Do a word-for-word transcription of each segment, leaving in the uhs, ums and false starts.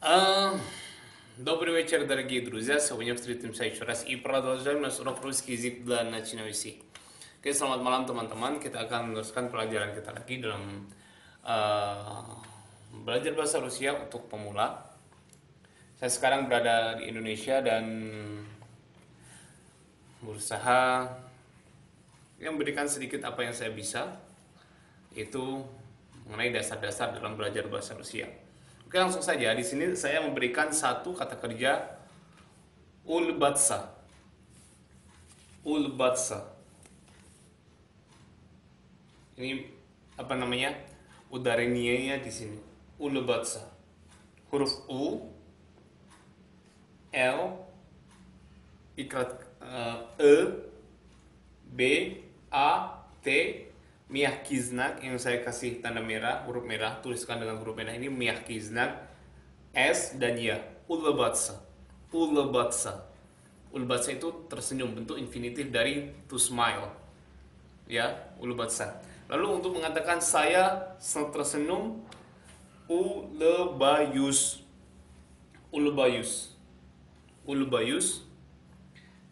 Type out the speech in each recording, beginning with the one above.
Добрый вечер, дорогие друзья. Сегодня встретимся еще раз и продолжаем наш урок русский язык для начинающих. Oke, selamat malam teman-teman. Kita akan meneruskan pelajaran kita lagi dalam uh, belajar bahasa Rusia untuk pemula. Saya sekarang berada di Indonesia dan berusaha yang memberikan sedikit apa yang saya bisa, yaitu mengenai dasar-dasar dalam belajar bahasa Rusia. Oke, langsung saja. Di sini saya memberikan satu kata kerja ulbatsa. Ulbatsa. Ini apa namanya? Udarenianya di sini. Ulbatsa. Huruf U, L, ikrat E, B, A, T, miyahki znak yang saya kasih tanda merah, huruf merah, tuliskan dengan huruf merah ini miyahki znak S dan Y. Ulbatsa. Ulbatsa. Ulbatsa itu tersenyum, bentuk infinitif dari to smile. Ya, ulbatsa. Lalu untuk mengatakan saya tersenyum, ulbayus. Ulbayus. Ulbayus.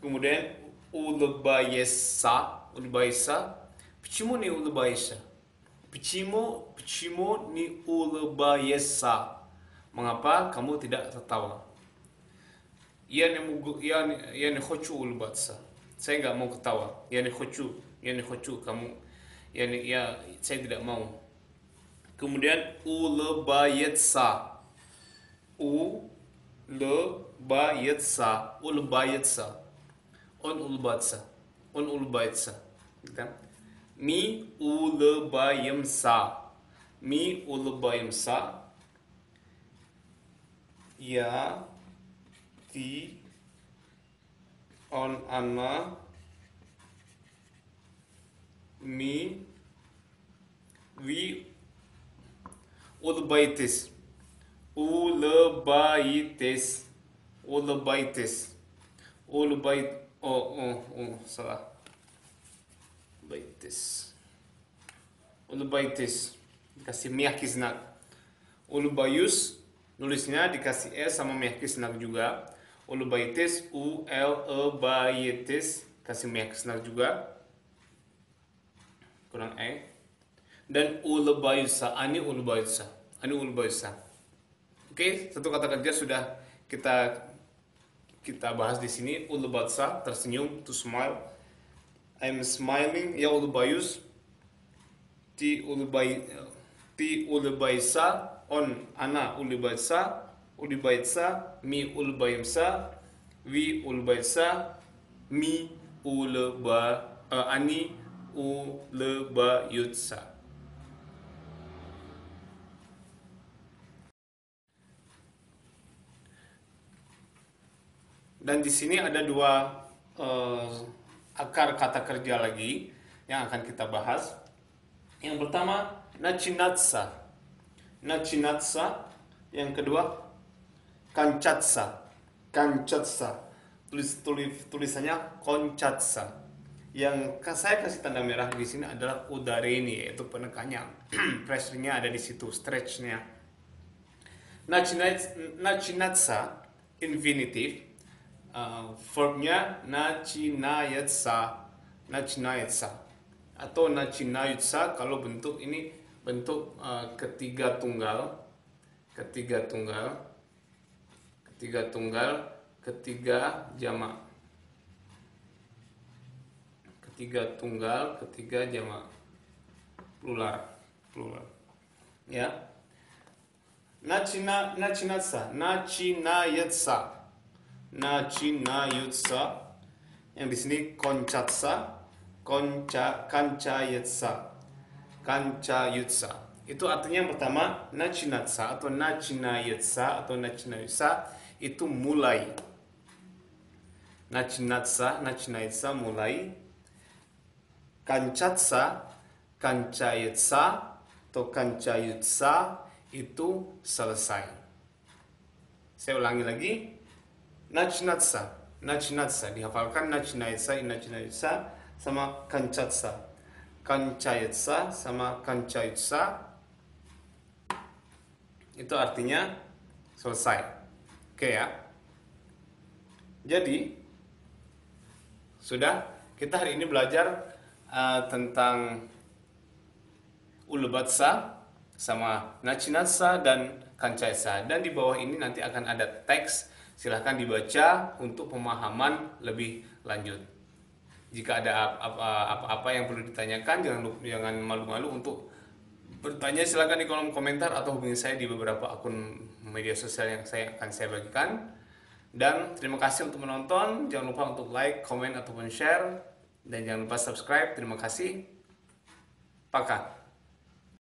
Kemudian ulbayesa, ulbayesa. Почему не улыбаешься? Почему, почему не улыбаешься? Mengapa kamu tidak tertawa? Я не могу, я не, я не хочу улыбаться. Saya enggak mau ketawa. Я не хочу, я не хочу kamu. Я не, я, saya tidak mau. Kemudian улыбается. Улыбается. Улыбается. Он улыбается. Он улыбается. Gitu. Mi ulbayemsa, mi ulbayemsa, ya ti on ana mi wi ulbayetis, ulbayetis, ulbayetis, ulbayet, oh oh oh salah. Ulbayetsa. Ulbayetsa. Dikasih miyahki znak. Ulbayus nulisnya dikasih S sama miyahki znak juga. Ulbayetsa, U L E B Y T S, kasih miyahki znak juga. Kurang E. Dan ulbayusa, ani ulbayusa, ani ulbayusa. Oke, satu kata kerja sudah kita kita bahas di sini. Ulbatsa, tersenyum, to smile. I'm smiling, ya ulbayus, ti ulbay, ti ulbaysa, on ana ulbaysa, ulbaysa, mi ulbaysa, vi ulbaysa, mi ulba, uh, ani ulebayutsa. Dan di sini ada dua uh, akar kata kerja lagi yang akan kita bahas. Yang pertama Nacinatsa, Nacinatsa. Yang kedua Kanchatsa, Kanchatsa. Tulis, tulis tulisannya Konchatsa. Yang saya kasih tanda merah di sini adalah udareni, yaitu penekannya, pressure-nya ada di situ, stretch-nya. Nachinatsa infinitif. Uh, verbnya Nacinayatsa, Nacinayatsa atau Nacinayutsa kalau bentuk ini bentuk uh, ketiga tunggal, ketiga tunggal, ketiga tunggal, ketiga jamak, ketiga tunggal, ketiga jamak, plural, plural, ya. Nacina, Nacinatsa, Nacinayatsa, Nacina yutsa. Yang di sini Konchatsa, Konca, Kancayaitsa, Kanchayutsa. Itu artinya yang pertama Nachinatsa atau Nachinayatsa atau Nacinayutsa itu mulai. Nachinatsa, Nachinayatsa mulai. Kanchatsa, Kancayaitsa atau Kanchayutsa itu selesai. Saya ulangi lagi. Nachinatsa, Nachinatsa dihafalkan Nacinaitsa, Nacinaitsa sama Kanchatsa, Kancayaitsa sama Kanchayutsa. Itu artinya Selesai. Oke ya. Jadi, sudah kita hari ini belajar uh, tentang ulbatsa sama Nacinatsa dan Kancayaitsa. Dan di bawah ini nanti akan ada teks, silahkan dibaca untuk pemahaman lebih lanjut. Jika ada apa-apa yang perlu ditanyakan, jangan lupa, jangan malu-malu untuk bertanya, silahkan di kolom komentar atau hubungi saya di beberapa akun media sosial yang saya akan saya bagikan. Dan terima kasih untuk menonton, jangan lupa untuk like, komen, ataupun share, dan jangan lupa subscribe. Terima kasih. Paka.